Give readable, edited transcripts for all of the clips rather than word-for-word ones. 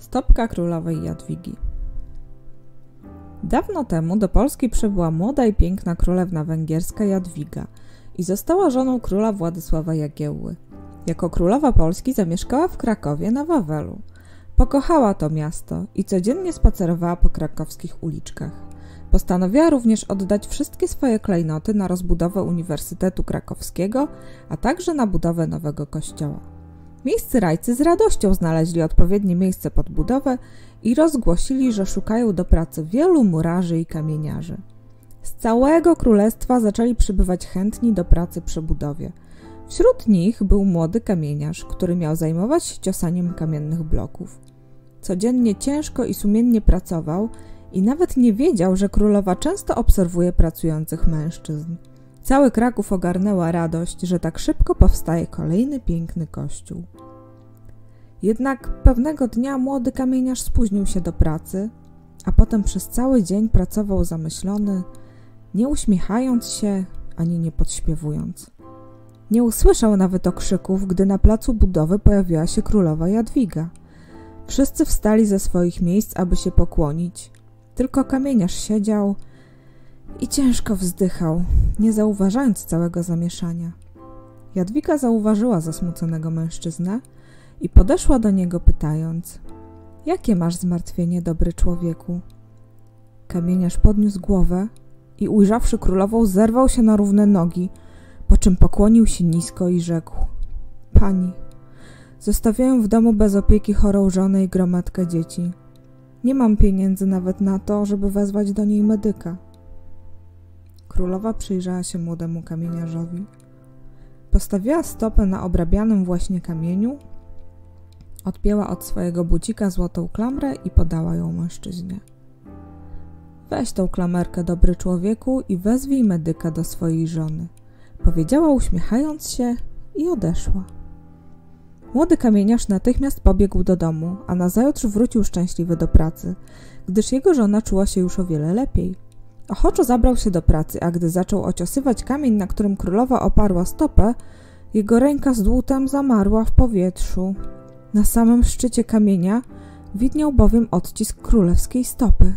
Stopka Królowej Jadwigi. Dawno temu do Polski przybyła młoda i piękna królewna węgierska Jadwiga i została żoną króla Władysława Jagiełły. Jako królowa Polski zamieszkała w Krakowie na Wawelu. Pokochała to miasto i codziennie spacerowała po krakowskich uliczkach. Postanowiła również oddać wszystkie swoje klejnoty na rozbudowę Uniwersytetu Krakowskiego, a także na budowę nowego kościoła. Miejscy rajcy z radością znaleźli odpowiednie miejsce pod budowę i rozgłosili, że szukają do pracy wielu murarzy i kamieniarzy. Z całego królestwa zaczęli przybywać chętni do pracy przy budowie. Wśród nich był młody kamieniarz, który miał zajmować się ciosaniem kamiennych bloków. Codziennie ciężko i sumiennie pracował i nawet nie wiedział, że królowa często obserwuje pracujących mężczyzn. Cały Kraków ogarnęła radość, że tak szybko powstaje kolejny piękny kościół. Jednak pewnego dnia młody kamieniarz spóźnił się do pracy, a potem przez cały dzień pracował zamyślony, nie uśmiechając się ani nie podśpiewując. Nie usłyszał nawet okrzyków, gdy na placu budowy pojawiła się królowa Jadwiga. Wszyscy wstali ze swoich miejsc, aby się pokłonić. Tylko kamieniarz siedział i ciężko wzdychał, nie zauważając całego zamieszania. Jadwiga zauważyła zasmuconego mężczyznę i podeszła do niego, pytając: „Jakie masz zmartwienie, dobry człowieku?” Kamieniarz podniósł głowę i ujrzawszy królową, zerwał się na równe nogi, po czym pokłonił się nisko i rzekł: „Pani, zostawiają w domu bez opieki chorą żonę i gromadkę dzieci. Nie mam pieniędzy nawet na to, żeby wezwać do niej medyka.” Królowa przyjrzała się młodemu kamieniarzowi. Postawiła stopę na obrabianym właśnie kamieniu, odpięła od swojego bucika złotą klamrę i podała ją mężczyźnie. „Weź tą klamerkę, dobry człowieku, i wezwij medyka do swojej żony”, powiedziała uśmiechając się i odeszła. Młody kamieniarz natychmiast pobiegł do domu, a nazajutrz wrócił szczęśliwy do pracy, gdyż jego żona czuła się już o wiele lepiej. Ochoczo zabrał się do pracy, a gdy zaczął ociosywać kamień, na którym królowa oparła stopę, jego ręka z dłutem zamarła w powietrzu. Na samym szczycie kamienia widniał bowiem odcisk królewskiej stopy.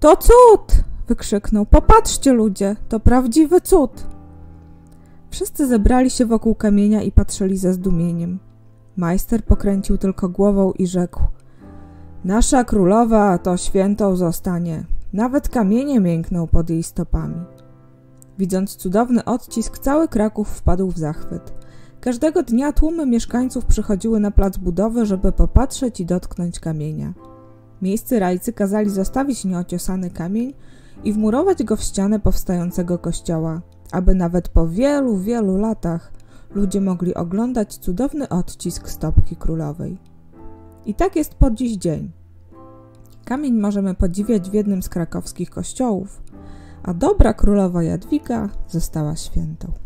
„To cud!” wykrzyknął. „Popatrzcie, ludzie, to prawdziwy cud!” Wszyscy zebrali się wokół kamienia i patrzyli ze zdumieniem. Majster pokręcił tylko głową i rzekł: „Nasza królowa to świętą zostanie. Nawet kamienie miękną pod jej stopami”. Widząc cudowny odcisk, cały Kraków wpadł w zachwyt. Każdego dnia tłumy mieszkańców przychodziły na plac budowy, żeby popatrzeć i dotknąć kamienia. Miejscy rajcy kazali zostawić nieociosany kamień i wmurować go w ścianę powstającego kościoła, aby nawet po wielu, wielu latach ludzie mogli oglądać cudowny odcisk stopki królowej. I tak jest po dziś dzień. Kamień możemy podziwiać w jednym z krakowskich kościołów, a dobra królowa Jadwiga została świętą.